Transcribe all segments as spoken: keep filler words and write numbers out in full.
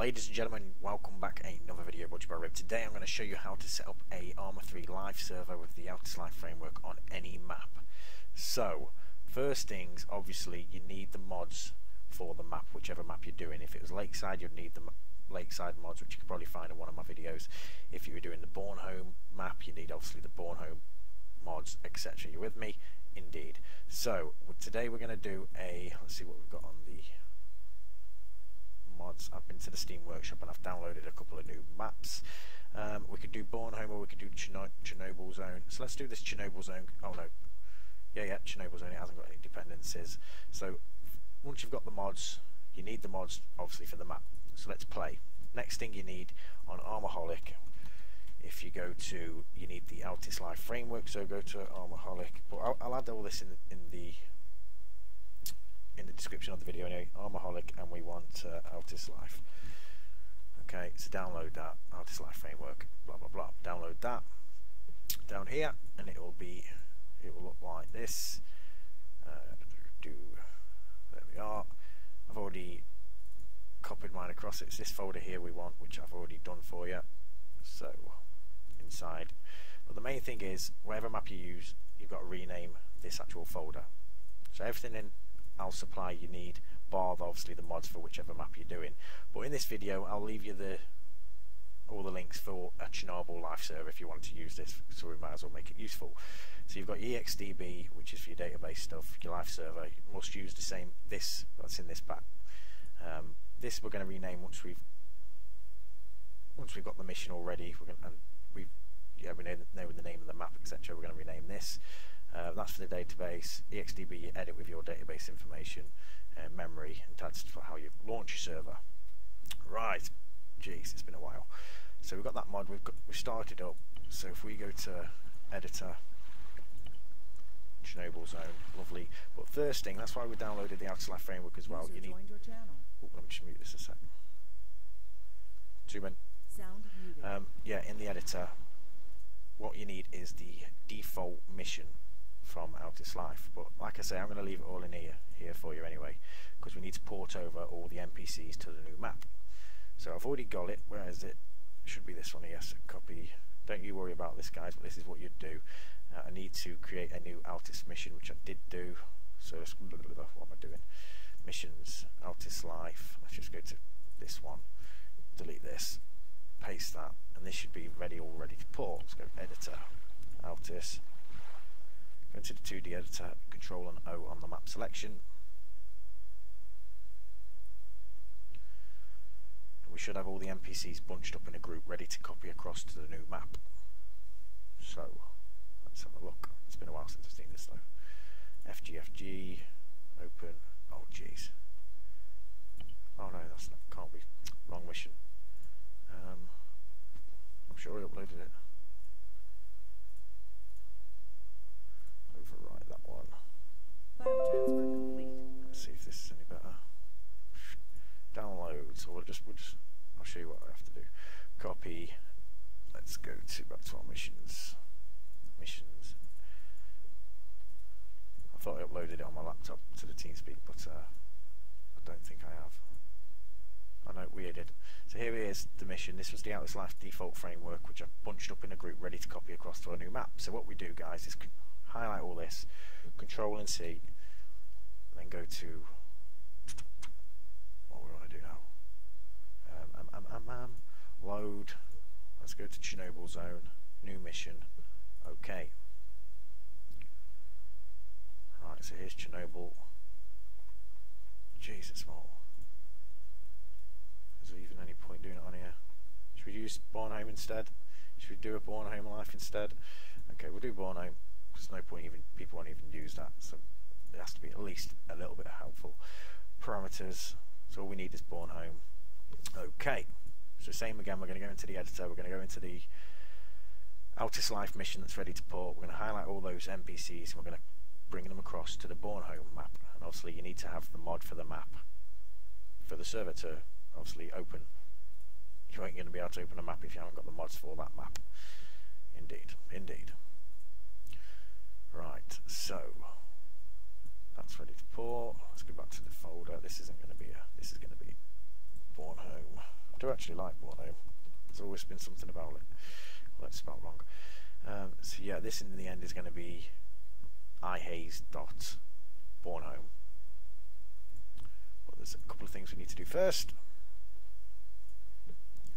Ladies and gentlemen, welcome back. Another video brought to you by Rib. Today I'm going to show you how to set up a Arma three live server with the Altis Life framework on any map. So, first things, obviously, you need the mods for the map, whichever map you're doing. If it was Lakeside, you'd need the Lakeside mods, which you could probably find in one of my videos. If you were doing the Bornholm map, you need obviously the Bornholm mods, et cetera. You with me? Indeed. So, today we're going to do a, let's see what we've got on the mods. I've been to the Steam Workshop and I've downloaded a couple of new maps. Um, we could do Bornholm or we could do Chern Chernobyl Zone. So let's do this Chernobyl Zone. Oh no, yeah, yeah, Chernobyl Zone. It hasn't got any dependencies. So once you've got the mods, you need the mods obviously for the map. So let's play. Next thing you need on Armaholic, if you go to, you need the Altis Life framework. So go to Armaholic. But I'll, I'll add all this in the, in the in the description of the video anyway. Armaholic, and we want uh, Altis Life. Okay, so download that Altis Life framework, blah blah blah, download that down here and it will be, it will look like this. Uh, do there we are. I've already copied mine across. It's this folder here we want, which I've already done for you, so inside. But the main thing is, whatever map you use, you've got to rename this actual folder. So everything in I'll supply you need, bar obviously the mods for whichever map you're doing. But in this video I'll leave you the all the links for a Chernobyl live server if you want to use this, so we might as well make it useful. So you've got E X D B, which is for your database stuff, your live server. You must use the same, this that's in this pack. Um, this we're going to rename once we've once we've got the mission already. We're going and we've yeah we know, know the name of the map, et cetera. We're going to rename this. Uh, that's for the database. E X D B you edit with your database information, uh, memory, and T A D S T for how you launch your server. Right, jeez, it's been a while. So we've got that mod, we've got, we've started up. So if we go to editor, Chernobyl Zone, lovely. But first thing, that's why we downloaded the Altis Life framework as well. User you need. Oh, let me just mute this a sec. Two minutes. Um, yeah, in the editor, what you need is the default mission from Altis Life, but like I say, I'm going to leave it all in here here for you anyway, because we need to port over all the N P Cs to the new map. So I've already got it. Where is it? Should be this one. Yes, copy. Don't you worry about this, guys, but this is what you'd do. Uh, I need to create a new Altis mission, which I did do. So let's, what am I doing? Missions, Altis Life. Let's just go to this one. Delete this. Paste that, and this should be ready, all ready to port. Let's go editor, Altis. Go into the two D editor, Control and O on the map selection. We should have all the N P Cs bunched up in a group ready to copy across to the new map. So, let's have a look. It's been a while since I've seen this though. F G F G, open, oh jeez. Oh no, that's not, can't be, wrong mission. Um, I'm sure I uploaded it. Overwrite that one. Let's see if this is any better. Download. So we'll just, we'll just, I'll show you what I have to do. Copy. Let's go to back to our missions. Missions. I thought I uploaded it on my laptop to the TeamSpeak, but uh, I don't think I have. I know, we did. So here is the mission. This was the Altis Life default framework, which I've bunched up in a group ready to copy across to our new map. So what we do, guys, is highlight all this, Control and C, then go to what we want to do now. Um, um, um, um, um, load. Let's go to Chernobyl Zone, new mission. Okay. Right. So here's Chernobyl. Jeez, it's small. Is there even any point doing it on here? Should we use Bornholm instead? Should we do a Bornholm life instead? Okay, we'll do Bornholm. There's no point, even people won't even use that, so it has to be at least a little bit helpful. Parameters, so all we need is Bornholm. Okay, so same again, we're going to go into the editor, we're going to go into the Altis Life mission that's ready to port, we're going to highlight all those N P Cs and we're going to bring them across to the Bornholm map. And obviously you need to have the mod for the map for the server to obviously open. You ain't going to be able to open a map if you haven't got the mods for that map. Indeed, indeed. Right, so that's ready to port. Let's go back to the folder. This isn't going to be a. This is going to be Bornholm. do actually like war though. There's always been something about it. Well, that's spelled wrong. Um, so yeah, this in the end is going to be iHaze dot Bornholm. But there's a couple of things we need to do first.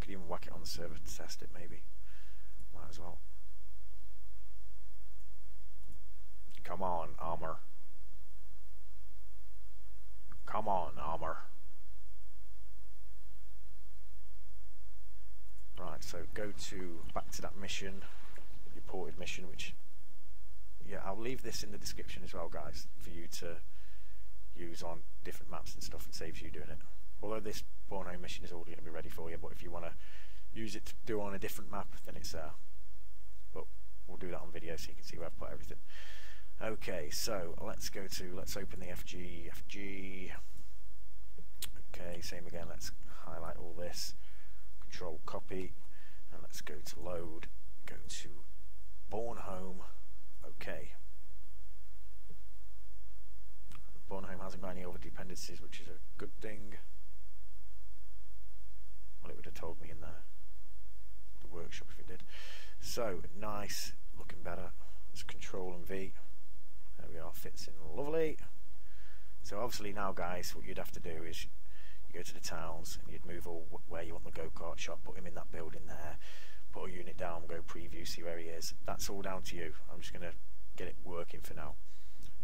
Could even whack it on the server to test it, maybe. Might as well. Come on, armor. Come on, armor. Right, so go to back to that mission, reported mission, which, yeah, I'll leave this in the description as well, guys, for you to use on different maps and stuff. It saves you doing it. Although this Bornholm mission is already going to be ready for you, but if you want to use it to do on a different map, then it's there. Uh, but we'll do that on video so you can see where I've put everything. Okay, so let's go to, let's open the F G, F G. Okay, same again, let's highlight all this, control copy, and let's go to load, go to Bornholm, okay. Bornholm hasn't got any other dependencies, which is a good thing. Well, it would have told me in the, the workshop if it did. So, nice, looking better, let's control and V. There we are, fits in lovely. So obviously now, guys, what you'd have to do is you go to the towns and you'd move all where you want the go-kart shop, put him in that building there, put a unit down, go preview, see where he is. That's all down to you. I'm just going to get it working for now.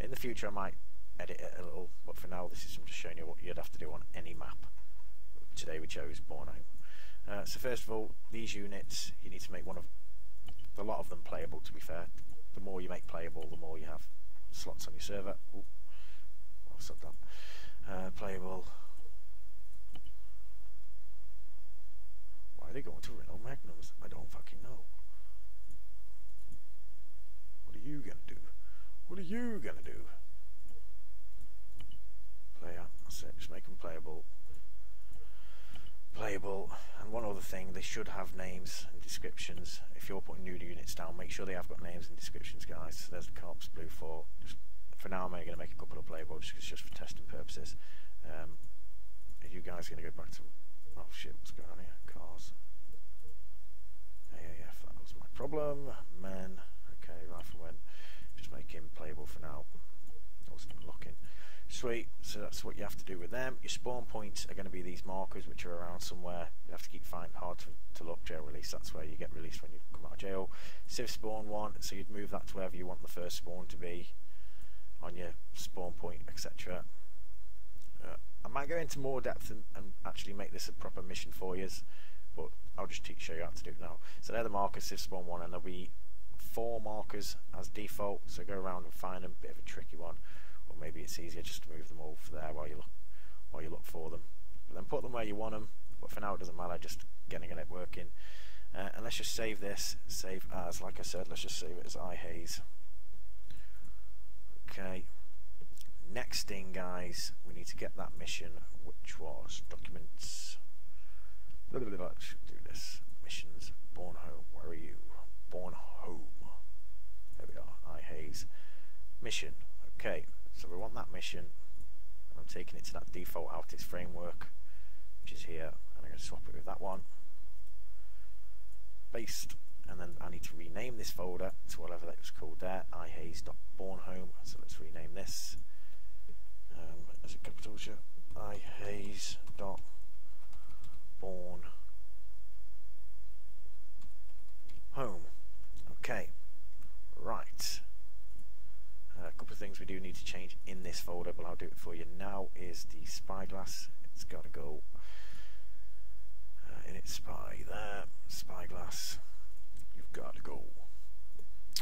In the future I might edit it a little, but for now this is just showing you what you'd have to do on any map. Today we chose Bornholm. Uh, so first of all, these units, you need to make one of a lot of them playable, to be fair. The more you make playable, the more you have slots on your server. Ooh, I've sucked up. Uh, playable. Why are they going to Renault Magnums? I don't fucking know. What are you gonna do? What are you gonna do? Player. That's it. Just make them playable. Playable. And one other thing, they should have names and descriptions. If you're putting new units down, make sure they have got names and descriptions, guys. So there's the Corps Blue Fort. Just for now I'm only going to make a couple of playable just, just for testing purposes. Um, are you guys going to go back to, oh shit, what's going on here? Cars, A A F, that was my problem. Men, okay, rifle went, just make him playable for now. I wasn't unlocking. Sweet, so that's what you have to do with them. Your spawn points are going to be these markers which are around somewhere. You have to keep finding, hard to, to look. Jail release, that's where you get released when you come out of jail. Civ spawn one, so you'd move that to wherever you want the first spawn to be on your spawn point, et cetera. Uh, I might go into more depth and, and actually make this a proper mission for you, but I'll just teach, show you how to do it now. So they're the markers, Civ spawn one, and there'll be four markers as default, so go around and find them. Bit of a tricky one. Or maybe it's easier just to move them all for there while you look, while you look for them. But then put them where you want them. But for now it doesn't matter. Just getting it working. Uh, and let's just save this. Save as, like I said, let's just save it as iHaze. Okay. Next thing, guys, we need to get that mission, which was documents. Let's do this. Missions. Bornholm. Where are you? Bornholm. There we are. iHaze. Mission. Okay. So we want that mission, I'm taking it to that default Altis framework, which is here, and I'm going to swap it with that one, paste, and then I need to rename this folder to whatever that was called there, iHaze.Bornholm, so let's rename this, um, as a capital J, iHaze.Bornholm, okay, right. A couple of things we do need to change in this folder, but I'll do it for you now, is the spyglass. It's got to go uh, in its spy there, spyglass, you've got to go,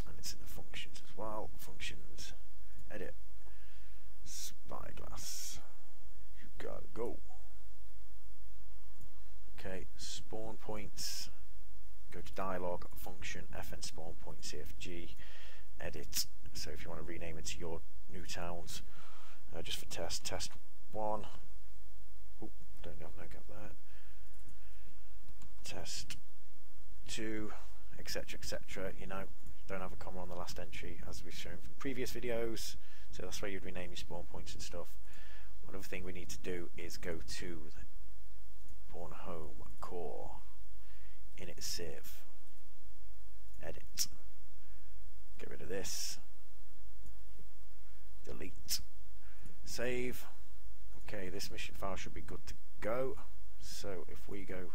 and it's in the functions as well, functions, edit, spyglass, you've got to go. Okay, spawn points, go to dialog, function, F N spawn point, C F G, edit. So if you want to rename it to your new towns, uh, just for test, test one. Oop, don't have no gap there. Test two, et cetera, et cetera. You know, don't have a comma on the last entry, as we've shown from previous videos. So that's where you'd rename your spawn points and stuff. One other thing we need to do is go to the Bornholm Corps hit save, edit, get rid of this, delete, save. Okay, this mission file should be good to go. So if we go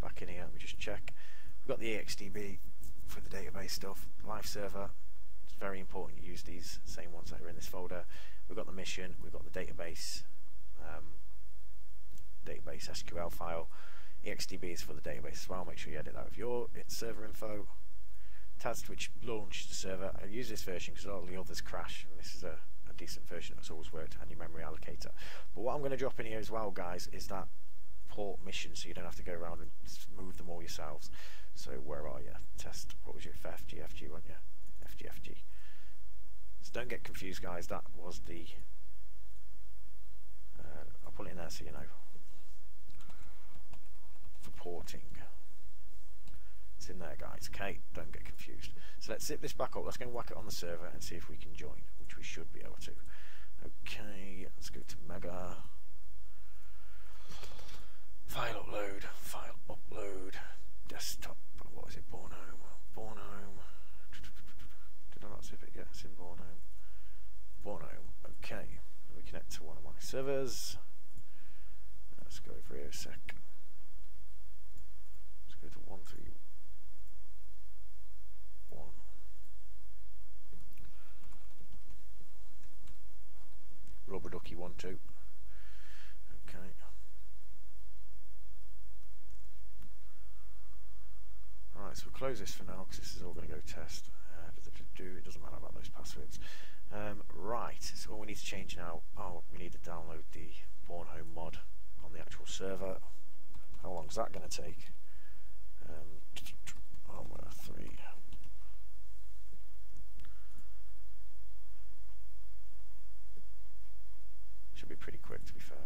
back in here, let me just check. We've got the E X D B for the database stuff, live server, it's very important you use these same ones that are in this folder. We've got the mission, we've got the database, um, database S Q L file. E X D B is for the database as well, make sure you edit that with your it's server info. T A D S T, which launched the server. I use this version because all the others crash, and this is a, a decent version that's always worked, and your memory allocator. But what I'm going to drop in here as well, guys, is that port mission, so you don't have to go around and move them all yourselves. So where are you? Test, what was your F G F G, weren't you? F G F G. So don't get confused, guys, that was the... Uh, I'll put it in there so you know. For porting. It's in there, guys, okay? Don't get confused. So let's zip this back up, let's go and whack it on the server and see if we can join, which we should be able to. Okay, let's go to Mega. File upload, file upload, desktop, what is it, Bornholm, Bornholm, did I not zip it yet? It's in Bornholm, Bornholm, okay, we connect to one of my servers, let's go over here a sec, let's go to one three one, rubber ducky one two, okay. Alright, so we'll close this for now because this is all going to go test. Uh, it doesn't matter about those passwords. Um, right, so all we need to change now, oh, we need to download the Bornholm mod on the actual server. How long is that going to take? Um, Arma three. Should be pretty quick, to be fair.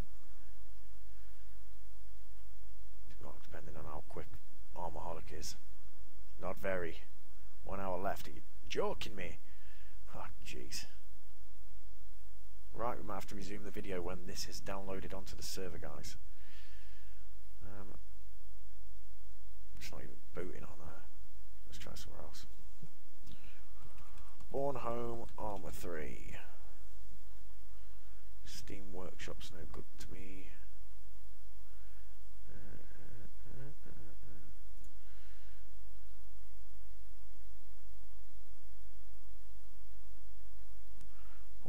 Not depending on how quick Armaholic is. Not very. One hour left. Are you joking me? Oh, jeez. Right, we might have to resume the video when this is downloaded onto the server, guys. Um, it's not even booting on there. Let's try somewhere else. Bornholm Arma three. Steam Workshop's no good to me.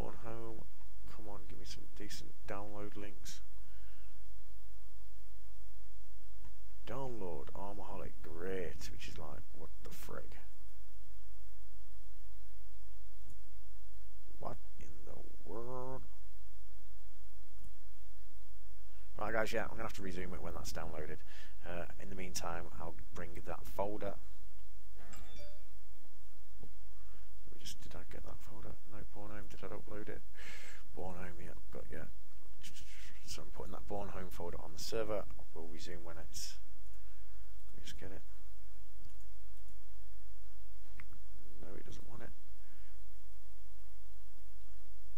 Bornholm, come on, give me some decent download links. Download Armaholic, great, which is like, what the frig? What in the world? Right, guys, yeah, I'm gonna have to resume it when that's downloaded. Uh, in the meantime, I'll bring that folder. Did I get that folder? No, Bornholm. Did I upload it? Bornholm, yeah, got yeah. So I'm putting that Bornholm folder on the server. We'll resume when it's. Let me just get it. No, it doesn't want it.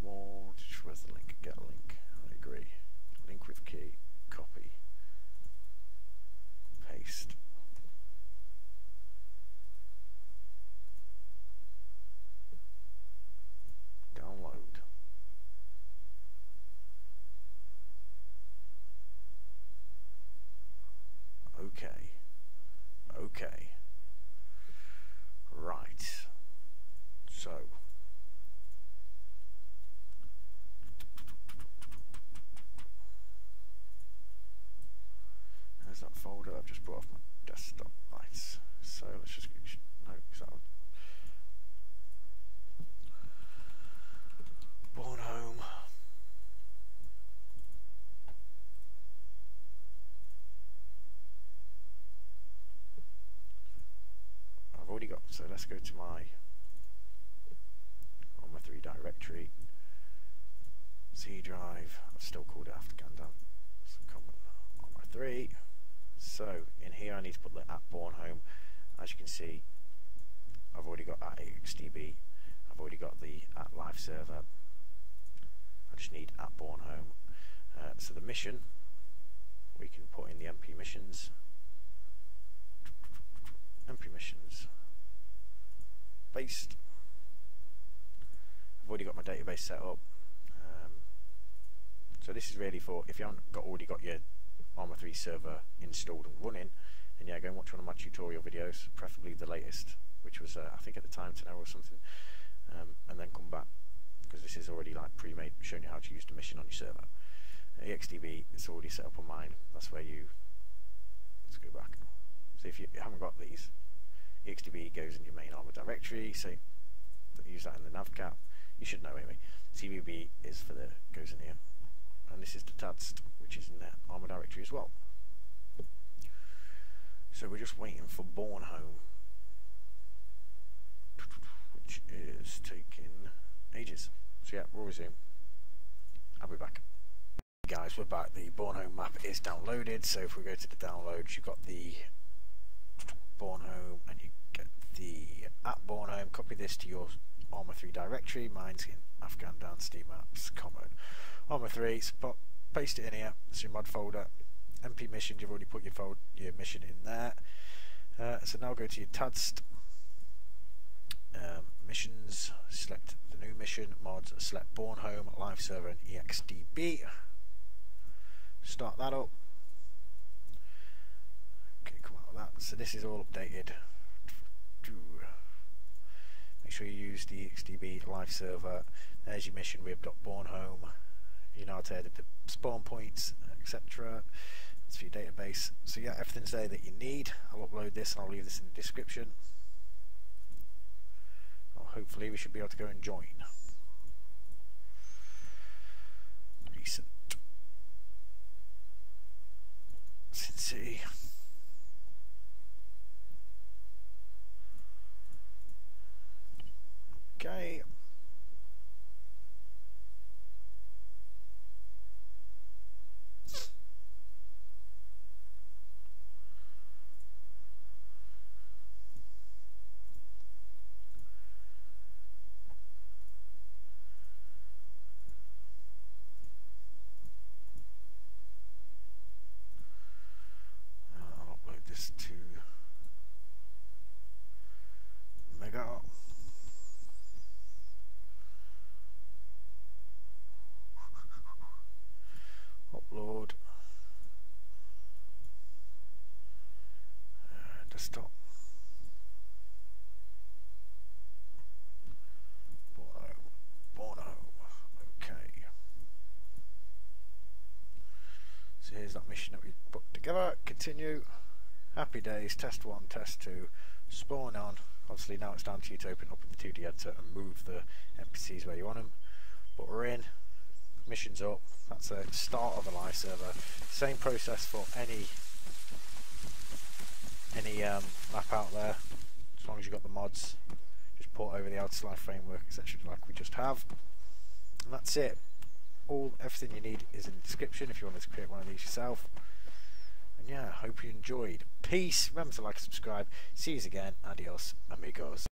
More. Where's the link? Get a link. I agree. Link with key. Copy. Paste. Download. Okay. Okay. Right. So. There's that folder I've just brought off my desktop. Right. So let's just no, because that would Bornholm. I've already got, so let's go to my Arma three directory, C drive. I've still called it after Gandalf. So come on, Arma three. So in here I need to put the at Bornholm. As you can see, I've already got at E X D B. I've already got the at live server. I just need at Bornholm. Uh, so the mission, we can put in the M P missions. permissions. Based. I've already got my database set up. Um, so this is really for if you haven't got already got your Arma three server installed and running, and yeah, go and watch one of my tutorial videos, preferably the latest, which was uh, I think at the time ten hour or something, um, and then come back, because this is already like pre-made, showing you how to use the mission on your server. Uh, E X D B, it's already set up on mine. That's where you, let's go back. So if you haven't got these, E X D B goes in your main Arma directory, so use that in the navcap. You should know anyway. C V B is for the, goes in here, and this is the T A D S T, which is in the Arma directory as well. So we're just waiting for Bornholm, which is taking ages. So yeah, we'll resume. I'll be back. Hey guys, we're back. The Bornholm map is downloaded. So if we go to the downloads, you've got the Bornholm, and you get the at Bornholm. Copy this to your Arma three directory. Mine's in Afghan dance, Steam maps, common. Arma three, spot, paste it in here. It's your mod folder. M P missions, you've already put your, fold, your mission in there. Uh, so now go to your T A D S T, um, missions, select the new mission, mods, select Bornholm, live server and E X D B. Start that up. Okay, come out of that. So this is all updated. Make sure you use the E X D B live server. There's your mission rib dot bornholm. You know how to edit the spawn points, et cetera. It's for your database. So yeah, everything's there that you need. I'll upload this and I'll leave this in the description. Well, hopefully we should be able to go and join. Recent. Let's see. Okay. I'll upload this to Mega. Upload uh, desktop. Bornholm. Bornholm. Okay. So here's that mission that we put together. Continue. Happy days. Test one. Test two. Spawn on. Obviously now it's down to you to open up in the two D editor and move the N P Cs where you want them. But we're in. Mission's up. That's a start of a live server. Same process for any any um, map out there. As long as you've got the mods, just port over the Altis Life framework, et cetera, like we just have. And that's it. All everything you need is in the description if you wanted to create one of these yourself. And yeah, hope you enjoyed. Peace. Remember to like and subscribe. See you again. Adios, amigos.